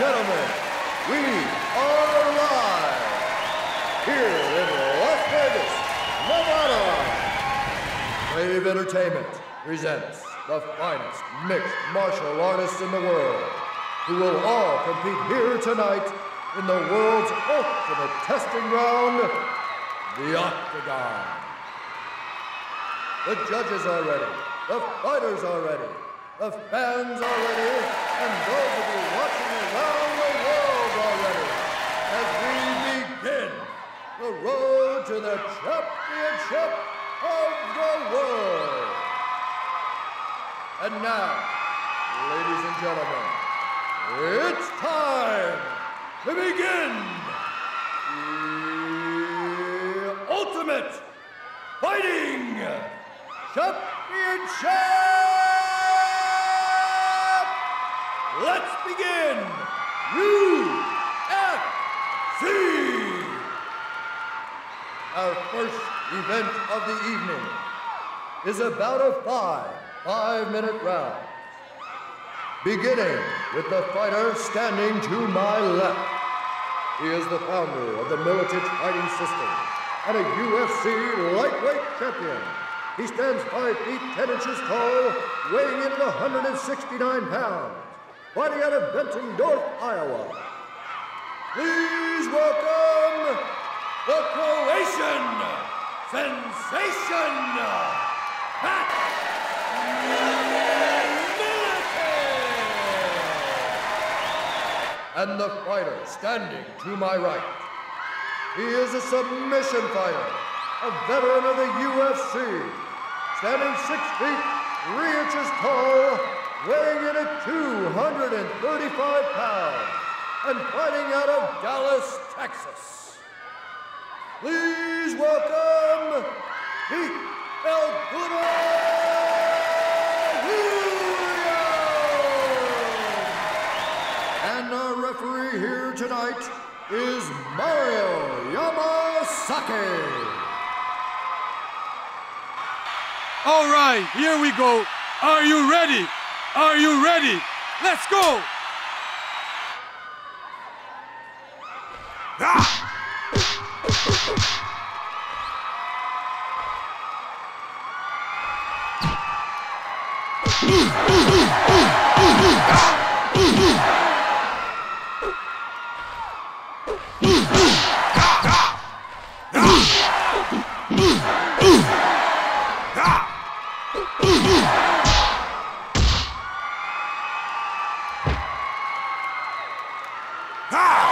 gentlemen, we are live here in Las Vegas, Nevada. Brave Entertainment presents the finest mixed martial artists in the world, who will all compete here tonight in the world's ultimate testing round, the Octagon. The judges are ready, the fighters are ready, the fans are ready, and those of you watching around the world are ready, as we begin the road to the championship of the world. And now, ladies and gentlemen, it's time to begin the Ultimate Fighting Championship! Let's begin UFC! Our first event of the evening is about a five-minute round, beginning with the fighter standing to my left. He is the founder of the Military Fighting System and a UFC lightweight champion. He stands 5 feet 10 inches tall, weighing in at 169 pounds, fighting out of Benton, Iowa. Please welcome the Croatian sensation, Pat Miletich! And the fighter standing to my right. He is a submission fighter, a veteran of the UFC, standing 6 feet 3 inches tall, weighing in at 235 pounds, and fighting out of Dallas, Texas. Please welcome Pete Elguero! And our referee here tonight is Mario Yamasaki. All right, here we go. Are you ready? Are you ready? Let's go! Ah! Ah!